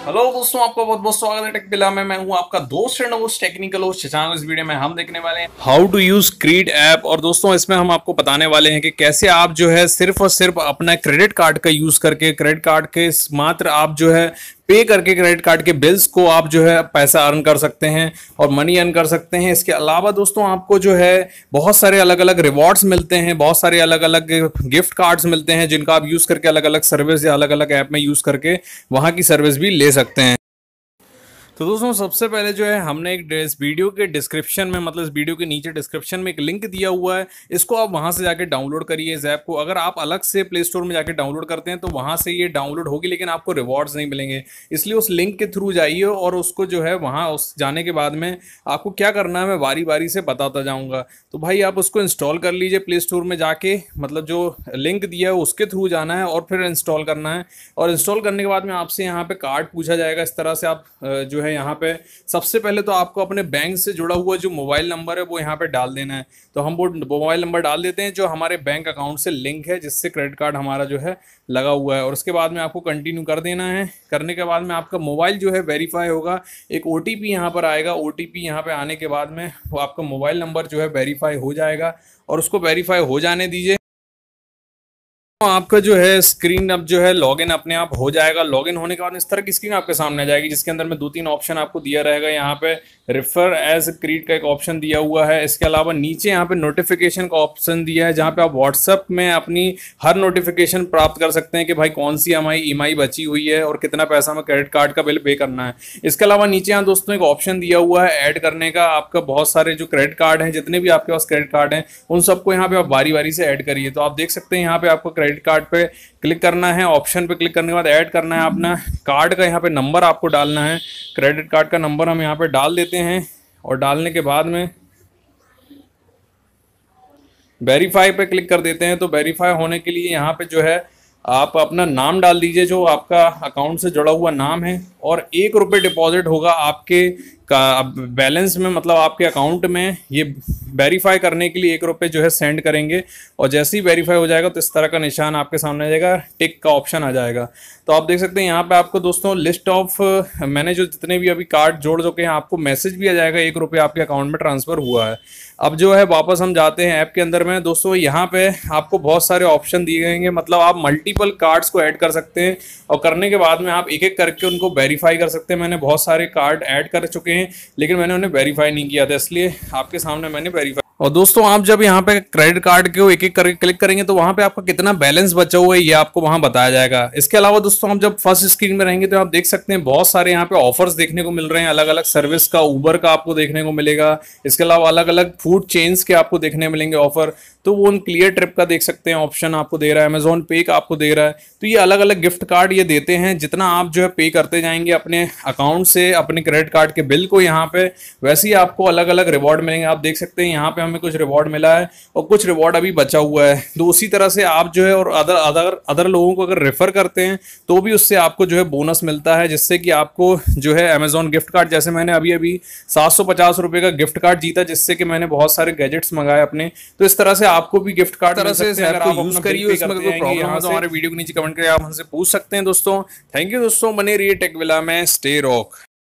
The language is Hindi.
हेलो दोस्तों, आपका बहुत बहुत स्वागत है टेकविला में। मैं हूं आपका दोस्त and host technical host Shashank. इस वीडियो में हम देखने वाले हैं how to use CRED app. और दोस्तों इसमें हम आपको बताने वाले हैं कि कैसे आप जो है सिर्फ और सिर्फ अपना क्रेडिट कार्ड का यूज करके, क्रेडिट कार्ड के मात्र आप जो है पे करके क्रेडिट कार्ड के बिल्स को आप जो है पैसा अर्न कर सकते हैं और मनी अर्न कर सकते हैं। इसके अलावा दोस्तों आपको जो है बहुत सारे अलग अलग रिवॉर्ड्स मिलते हैं, बहुत सारे अलग अलग गिफ्ट कार्ड्स मिलते हैं जिनका आप यूज़ करके अलग अलग सर्विस या अलग अलग ऐप में यूज़ करके वहाँ की सर्विस भी ले सकते हैं। तो दोस्तों सबसे पहले जो है हमने एक इस वीडियो के डिस्क्रिप्शन में, मतलब इस वीडियो के नीचे डिस्क्रिप्शन में एक लिंक दिया हुआ है, इसको आप वहां से जाके डाउनलोड करिए इस ऐप को। अगर आप अलग से प्ले स्टोर में जाके डाउनलोड करते हैं तो वहां से ये डाउनलोड होगी लेकिन आपको रिवॉर्ड्स नहीं मिलेंगे, इसलिए उस लिंक के थ्रू जाइए और उसको जो है वहाँ उस जाने के बाद में आपको क्या करना है मैं बारी बारी से बताता जाऊँगा। तो भाई आप उसको इंस्टॉल कर लीजिए प्ले स्टोर में जाके, मतलब जो लिंक दिया है उसके थ्रू जाना है और फिर इंस्टॉल करना है। और इंस्टॉल करने के बाद में आपसे यहाँ पर कार्ड पूछा जाएगा। इस तरह से आप जो है यहाँ पे सबसे पहले तो आपको अपने बैंक से जुड़ा हुआ जो मोबाइल नंबर है वो यहाँ पे डाल देना है। तो हम वो मोबाइल नंबर डाल देते हैं जो हमारे बैंक अकाउंट से लिंक है, जिससे क्रेडिट कार्ड हमारा जो है लगा हुआ है। और उसके बाद में आपको कंटिन्यू कर देना है। करने के बाद में आपका मोबाइल जो है वेरीफाई होगा, एक OTP यहाँ पर आएगा। OTP यहाँ पर आने के बाद में वो आपका मोबाइल नंबर जो है वेरीफाई हो जाएगा और उसको वेरीफाई हो जाने दीजिए। आपका जो है स्क्रीन अब जो है लॉगिन अपने आप हो जाएगा। लॉगिन होने के बाद इस तरह की स्क्रीन आपके सामने आ जाएगी जिसके अंदर में 2-3 ऑप्शन आपको दिया रहेगा। यहाँ पे रेफर एज क्रीड का एक ऑप्शन दिया हुआ है। इसके अलावा नीचे यहाँ पे नोटिफिकेशन का ऑप्शन दिया है जहाँ पे आप व्हाट्सएप में अपनी हर नोटिफिकेशन प्राप्त कर सकते हैं कि भाई कौन सी हमारी EMI बची हुई है और कितना पैसा हमें क्रेडिट कार्ड का बिल पे करना है। इसके अलावा नीचे यहाँ दोस्तों एक ऑप्शन दिया हुआ है ऐड करने का। आपका बहुत सारे जो क्रेडिट कार्ड हैं, जितने भी आपके पास क्रेडिट कार्ड हैं, उन सबको यहाँ पे आप बारी बारी से ऐड करिए। तो आप देख सकते हैं यहाँ पे आपको क्रेडिट कार्ड पे क्लिक करना है, ऑप्शन पे क्लिक करने के बाद ऐड करना है अपना कार्ड का। यहाँ पे नंबर आपको डालना है, क्रेडिट कार्ड का नंबर हम यहाँ पे डाल देते हैं। और डालने के बाद में वेरीफाई पे क्लिक कर देते हैं। तो वेरीफाई होने के लिए यहाँ पे जो है आप अपना नाम डाल दीजिए, जो आपका अकाउंट से जुड़ा हुआ नाम है। और 1 रुपये डिपॉजिट होगा आपके बैलेंस में, मतलब आपके अकाउंट में। ये वेरीफाई करने के लिए 1 रुपये जो है सेंड करेंगे और जैसे ही वेरीफाई हो जाएगा तो इस तरह का निशान आपके सामने आ जाएगा, टिक का ऑप्शन आ जाएगा। तो आप देख सकते हैं यहाँ पे आपको दोस्तों लिस्ट ऑफ मैंने जो जितने भी अभी कार्ड जोड़ चुके हैं, आपको मैसेज भी आ जाएगा 1 रुपया आपके अकाउंट में ट्रांसफ़र हुआ है। अब जो है वापस हम जाते हैं ऐप के अंदर में। दोस्तों यहाँ पर आपको बहुत सारे ऑप्शन दिए गए हैं, मतलब आप मल्टीपल कार्ड्स को ऐड कर सकते हैं और करने के बाद में आप एक एक करके उनको वेरीफाई कर सकते हैं। मैंने बहुत सारे कार्ड ऐड कर चुके हैं लेकिन मैंने उन्हें वेरीफाई नहीं किया था, इसलिए आपके सामने मैंने वेरीफाई। और दोस्तों आप जब यहाँ पे क्रेडिट कार्ड के एक एक करके क्लिक करेंगे तो वहाँ पे आपका कितना बैलेंस बचा हुआ है ये आपको वहाँ बताया जाएगा। इसके अलावा दोस्तों हम जब फर्स्ट स्क्रीन में रहेंगे तो आप देख सकते हैं बहुत सारे यहाँ पे ऑफर्स देखने को मिल रहे हैं, अलग अलग सर्विस का। ऊबर का आपको देखने को मिलेगा, इसके अलावा अलग अलग फूड चेन्स के आपको देखने मिलेंगे ऑफर। तो वो उन Cleartrip का देख सकते हैं ऑप्शन आपको दे रहा है, अमेजोन पे का आपको दे रहा है। तो ये अलग अलग गिफ्ट कार्ड ये देते हैं, जितना आप जो है पे करते जाएंगे अपने अकाउंट से अपने क्रेडिट कार्ड के बिल को, यहाँ पे वैसे ही आपको अलग अलग रिवॉर्ड मिलेंगे। आप देख सकते हैं यहाँ पे हमें कुछ रिवॉर्ड मिला है और कुछ रिवॉर्ड अभी बचा हुआ है। तो उसी तरह से आप जो है और अदर लोगों को अगर रेफ़र करते हैं तो भी उससे आपको जो है बोनस मिलता है, जिससे कि आपको जो है अमेजोन गिफ्ट कार्ड, जैसे मैंने अभी अभी 750 रुपये का गिफ्ट कार्ड जीता जिससे कि मैंने बहुत सारे गैजेट्स मंगाए अपने। तो इस तरह से आपको भी गिफ्ट कार्ड तरह से अगर आप यूज करिए इसमें कोई प्रॉब्लम है तो हमारे वीडियो के नीचे कमेंट करके आप हमसे पूछ सकते हैं। दोस्तों थैंक यू। दोस्तों बने रहिए टेकविला में। Stay rock.